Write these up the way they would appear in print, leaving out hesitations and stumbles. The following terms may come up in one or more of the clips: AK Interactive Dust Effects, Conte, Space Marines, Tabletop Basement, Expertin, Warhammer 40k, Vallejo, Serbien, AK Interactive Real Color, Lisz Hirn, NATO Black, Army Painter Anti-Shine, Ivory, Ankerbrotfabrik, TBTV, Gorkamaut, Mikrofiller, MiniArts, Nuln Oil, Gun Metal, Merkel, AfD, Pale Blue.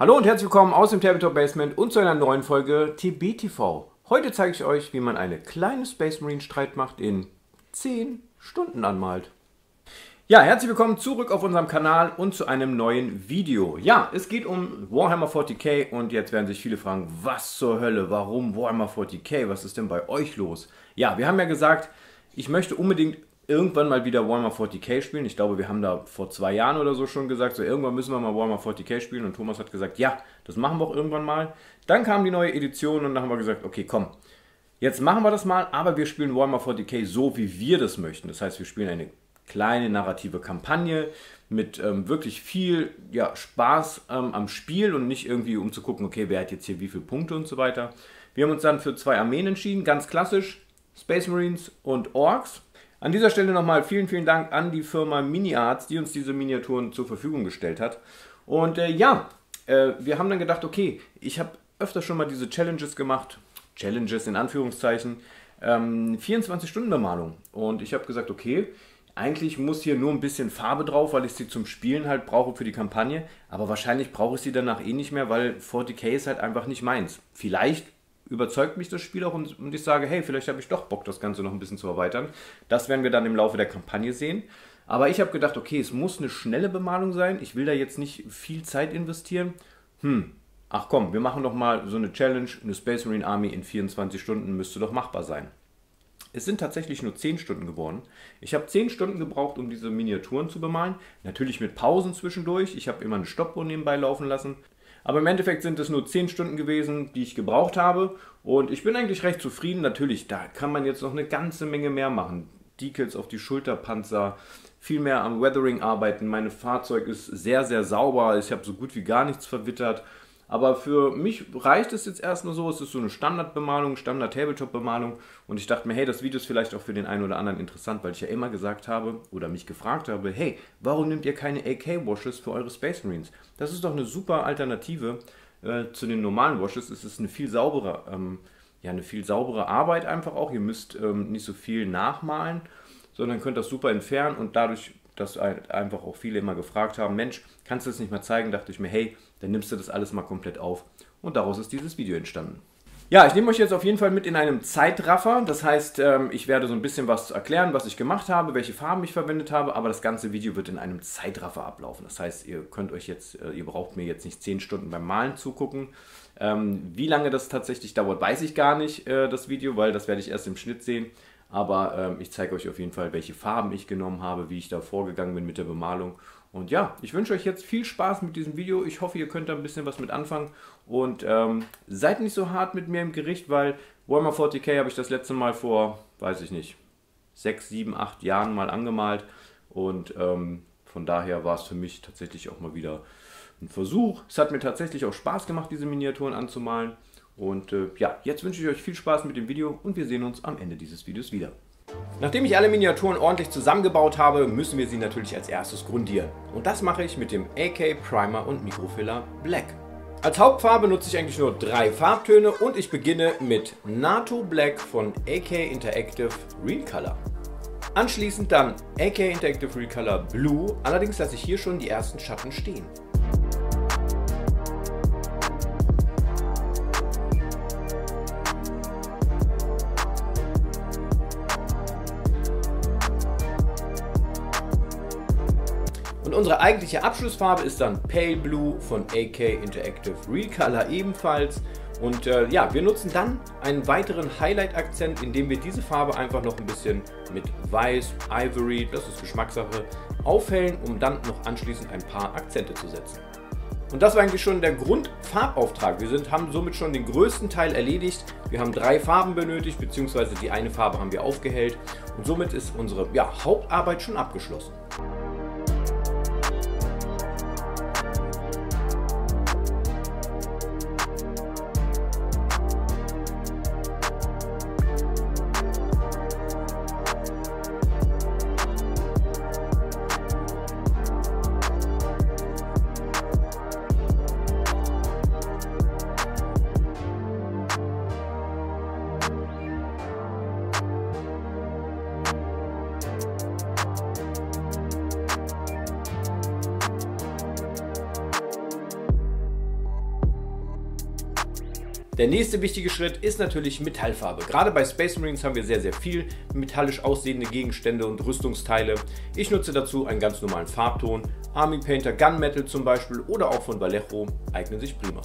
Hallo und herzlich willkommen aus dem Tabletop Basement und zu einer neuen Folge TBTV. Heute zeige ich euch, wie man eine kleine Space Marine Streitmacht in 10 Stunden anmalt. Ja, herzlich willkommen zurück auf unserem Kanal und zu einem neuen Video. Ja, es geht um Warhammer 40k und jetzt werden sich viele fragen, was zur Hölle, warum Warhammer 40k, was ist denn bei euch los? Ja, wir haben ja gesagt, ich möchte unbedingt irgendwann mal wieder Warhammer 40k spielen. Ich glaube, wir haben da vor 2 Jahren oder so schon gesagt, so irgendwann müssen wir mal Warhammer 40k spielen. Und Thomas hat gesagt, ja, das machen wir auch irgendwann mal. Dann kam die neue Edition und dann haben wir gesagt, okay, komm, jetzt machen wir das mal, aber wir spielen Warhammer 40k so, wie wir das möchten. Das heißt, wir spielen eine kleine narrative Kampagne mit wirklich viel Spaß am Spiel und nicht irgendwie um zu gucken, okay, wer hat jetzt hier wie viele Punkte und so weiter. Wir haben uns dann für 2 Armeen entschieden, ganz klassisch, Space Marines und Orks. An dieser Stelle nochmal vielen, vielen Dank an die Firma MiniArts, die uns diese Miniaturen zur Verfügung gestellt hat. Und wir haben dann gedacht, okay, ich habe öfter schon mal diese Challenges gemacht, Challenges in Anführungszeichen, 24-Stunden-Bemalung. Und ich habe gesagt, okay, eigentlich muss hier nur ein bisschen Farbe drauf, weil ich sie zum Spielen halt brauche für die Kampagne. Aber wahrscheinlich brauche ich sie danach eh nicht mehr, weil 40k ist halt einfach nicht meins. Vielleicht überzeugt mich das Spiel auch und ich sage, hey, vielleicht habe ich doch Bock, das Ganze noch ein bisschen zu erweitern. Das werden wir dann im Laufe der Kampagne sehen. Aber ich habe gedacht, okay, es muss eine schnelle Bemalung sein. Ich will da jetzt nicht viel Zeit investieren. Ach komm, wir machen doch mal so eine Challenge. Eine Space Marine Army in 24 Stunden müsste doch machbar sein. Es sind tatsächlich nur 10 Stunden geworden. Ich habe 10 Stunden gebraucht, um diese Miniaturen zu bemalen. Natürlich mit Pausen zwischendurch. Ich habe immer eine Stoppuhr nebenbei laufen lassen. Aber im Endeffekt sind es nur 10 Stunden gewesen, die ich gebraucht habe. Und ich bin eigentlich recht zufrieden. Natürlich, da kann man jetzt noch eine ganze Menge mehr machen. Decals auf die Schulterpanzer, viel mehr am Weathering arbeiten. Mein Fahrzeug ist sehr, sehr sauber. Ich habe so gut wie gar nichts verwittert. Aber für mich reicht es jetzt erstmal so. Es ist so eine Standardbemalung, Standard-Tabletop-Bemalung. Und ich dachte mir, hey, das Video ist vielleicht auch für den einen oder anderen interessant, weil ich ja immer gesagt habe oder mich gefragt habe, hey, warum nehmt ihr keine AK-Washes für eure Space Marines? Das ist doch eine super Alternative zu den normalen Washes. Es ist eine viel saubere, Arbeit einfach auch. Ihr müsst nicht so viel nachmalen, sondern könnt das super entfernen und dadurch, dass einfach auch viele immer gefragt haben, Mensch, kannst du das nicht mal zeigen? Dachte ich mir, hey, dann nimmst du das alles mal komplett auf. Und daraus ist dieses Video entstanden. Ja, ich nehme euch jetzt auf jeden Fall mit in einem Zeitraffer. Das heißt, ich werde so ein bisschen was erklären, was ich gemacht habe, welche Farben ich verwendet habe. Aber das ganze Video wird in einem Zeitraffer ablaufen. Das heißt, ihr braucht mir jetzt nicht 10 Stunden beim Malen zugucken. Wie lange das tatsächlich dauert, weiß ich gar nicht, das Video, weil das werde ich erst im Schnitt sehen. Aber ich zeige euch auf jeden Fall, welche Farben ich genommen habe, wie ich da vorgegangen bin mit der Bemalung. Und ja, ich wünsche euch jetzt viel Spaß mit diesem Video. Ich hoffe, ihr könnt da ein bisschen was mit anfangen. Und seid nicht so hart mit mir im Gericht, weil Warhammer 40k habe ich das letzte Mal vor, weiß ich nicht, 6, 7, 8 Jahren mal angemalt. Und von daher war es für mich tatsächlich auch mal wieder ein Versuch. Es hat mir tatsächlich auch Spaß gemacht, diese Miniaturen anzumalen. Und ja, jetzt wünsche ich euch viel Spaß mit dem Video und wir sehen uns am Ende dieses Videos wieder. Nachdem ich alle Miniaturen ordentlich zusammengebaut habe, müssen wir sie natürlich als erstes grundieren. Und das mache ich mit dem AK Primer und Mikrofiller Black. Als Hauptfarbe nutze ich eigentlich nur 3 Farbtöne und ich beginne mit NATO Black von AK Interactive Real Color. Anschließend dann AK Interactive Real Color Blue, allerdings lasse ich hier schon die ersten Schatten stehen. Und unsere eigentliche Abschlussfarbe ist dann Pale Blue von AK Interactive Real Color ebenfalls. Und ja, wir nutzen dann einen weiteren Highlight-Akzent, indem wir diese Farbe einfach noch ein bisschen mit Weiß, Ivory, das ist Geschmackssache, aufhellen, um dann noch anschließend ein paar Akzente zu setzen. Und das war eigentlich schon der Grundfarbauftrag. Wir haben somit schon den größten Teil erledigt. Wir haben 3 Farben benötigt, beziehungsweise die eine Farbe haben wir aufgehellt. Und somit ist unsere Hauptarbeit schon abgeschlossen. Der nächste wichtige Schritt ist natürlich Metallfarbe. Gerade bei Space Marines haben wir sehr, sehr viel metallisch aussehende Gegenstände und Rüstungsteile. Ich nutze dazu einen ganz normalen Farbton. Army Painter Gun Metal zum Beispiel oder auch von Vallejo eignen sich prima.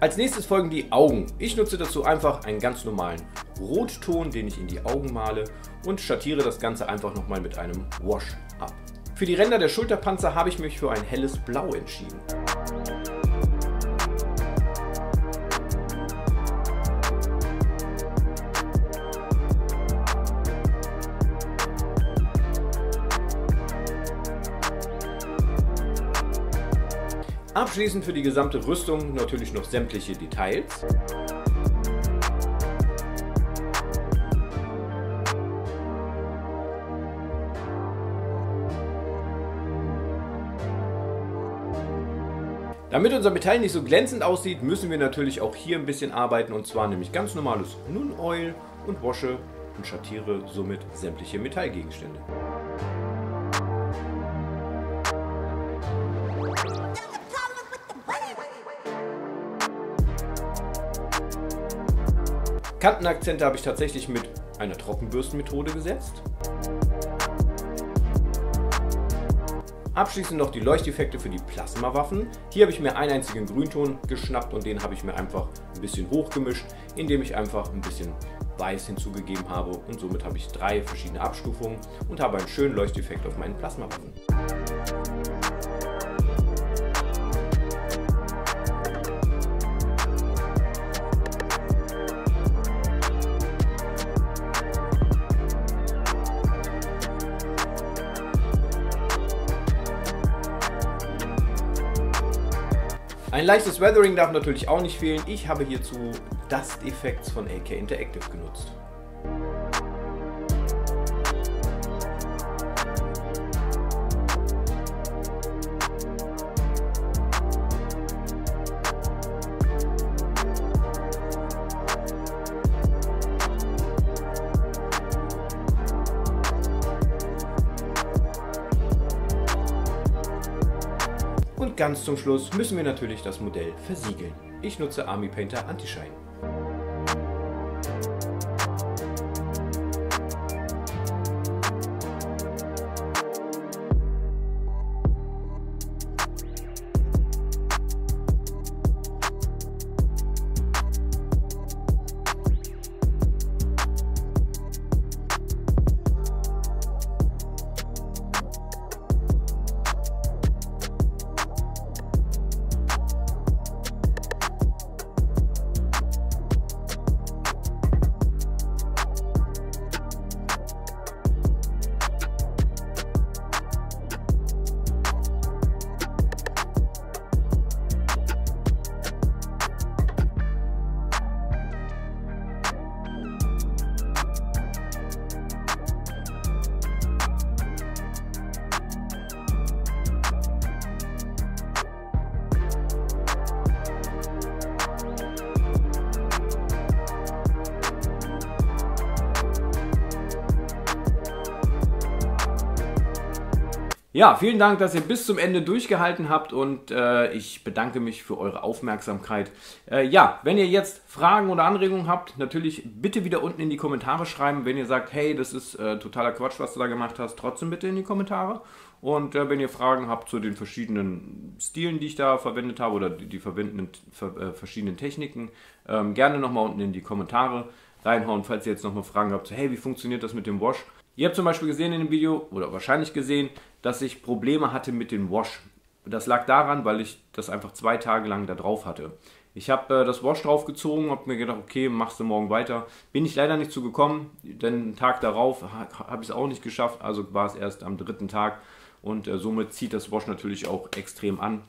Als nächstes folgen die Augen. Ich nutze dazu einfach einen ganz normalen Rotton, den ich in die Augen male und schattiere das Ganze einfach nochmal mit einem Wash ab. Für die Ränder der Schulterpanzer habe ich mich für ein helles Blau entschieden. Abschließend für die gesamte Rüstung natürlich noch sämtliche Details. Damit unser Metall nicht so glänzend aussieht, müssen wir natürlich auch hier ein bisschen arbeiten, und zwar nämlich ganz normales Nuln Oil und wasche und schattiere somit sämtliche Metallgegenstände. Kantenakzente habe ich tatsächlich mit einer Trockenbürstenmethode gesetzt. Abschließend noch die Leuchteffekte für die Plasmawaffen. Hier habe ich mir einen einzigen Grünton geschnappt und den habe ich mir einfach ein bisschen hochgemischt, indem ich einfach ein bisschen Weiß hinzugegeben habe, und somit habe ich 3 verschiedene Abstufungen und habe einen schönen Leuchteffekt auf meinen Plasmawaffen. Ein leichtes Weathering darf natürlich auch nicht fehlen. Ich habe hierzu Dust Effects von AK Interactive genutzt. Und ganz zum Schluss müssen wir natürlich das Modell versiegeln. Ich nutze Army Painter Anti-Shine. Ja, vielen Dank, dass ihr bis zum Ende durchgehalten habt, und ich bedanke mich für eure Aufmerksamkeit. Ja, wenn ihr jetzt Fragen oder Anregungen habt, natürlich bitte wieder unten in die Kommentare schreiben. Wenn ihr sagt, hey, das ist totaler Quatsch, was du da gemacht hast, trotzdem bitte in die Kommentare. Und wenn ihr Fragen habt zu den verschiedenen Stilen, die ich da verwendet habe, oder die verschiedenen Techniken, gerne nochmal unten in die Kommentare reinhauen, falls ihr jetzt nochmal Fragen habt, so, hey, wie funktioniert das mit dem Wash? Ihr habt zum Beispiel gesehen in dem Video, oder wahrscheinlich gesehen, dass ich Probleme hatte mit dem Wash. Das lag daran, weil ich das einfach 2 Tage lang da drauf hatte. Ich habe das Wash draufgezogen, habe mir gedacht, okay, machst du morgen weiter. Bin ich leider nicht zu gekommen, denn einen Tag darauf habe ich es auch nicht geschafft, also war es erst am 3. Tag. Und somit zieht das Wash natürlich auch extrem an.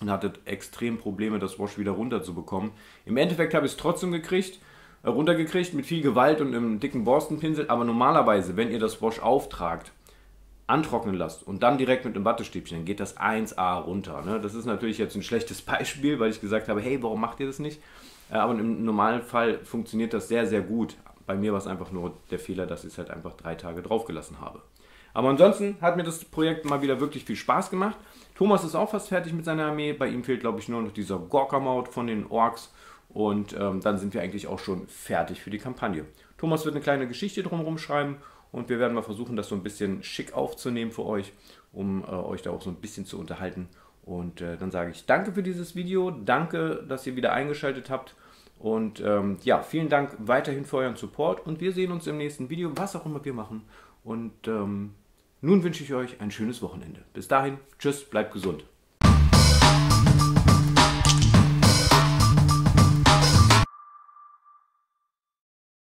Und hatte extrem Probleme, das Wash wieder runterzubekommen. Im Endeffekt habe ich es trotzdem runtergekriegt mit viel Gewalt und einem dicken Borstenpinsel, aber normalerweise, wenn ihr das Wash auftragt, antrocknen lasst und dann direkt mit einem Wattestäbchen, dann geht das 1A runter. Ne? Das ist natürlich jetzt ein schlechtes Beispiel, weil ich gesagt habe, hey, warum macht ihr das nicht? Aber im normalen Fall funktioniert das sehr, sehr gut. Bei mir war es einfach nur der Fehler, dass ich es halt einfach 3 Tage draufgelassen habe. Aber ansonsten hat mir das Projekt mal wieder wirklich viel Spaß gemacht. Thomas ist auch fast fertig mit seiner Armee. Bei ihm fehlt, glaube ich, nur noch dieser Gorkamaut von den Orks. Und dann sind wir eigentlich auch schon fertig für die Kampagne. Thomas wird eine kleine Geschichte drumherum schreiben. Und wir werden mal versuchen, das so ein bisschen schick aufzunehmen für euch, um euch da auch so ein bisschen zu unterhalten. Und dann sage ich danke für dieses Video, danke, dass ihr wieder eingeschaltet habt. Und ja, vielen Dank weiterhin für euren Support. Und wir sehen uns im nächsten Video, was auch immer wir machen. Und nun wünsche ich euch ein schönes Wochenende. Bis dahin, tschüss, bleibt gesund.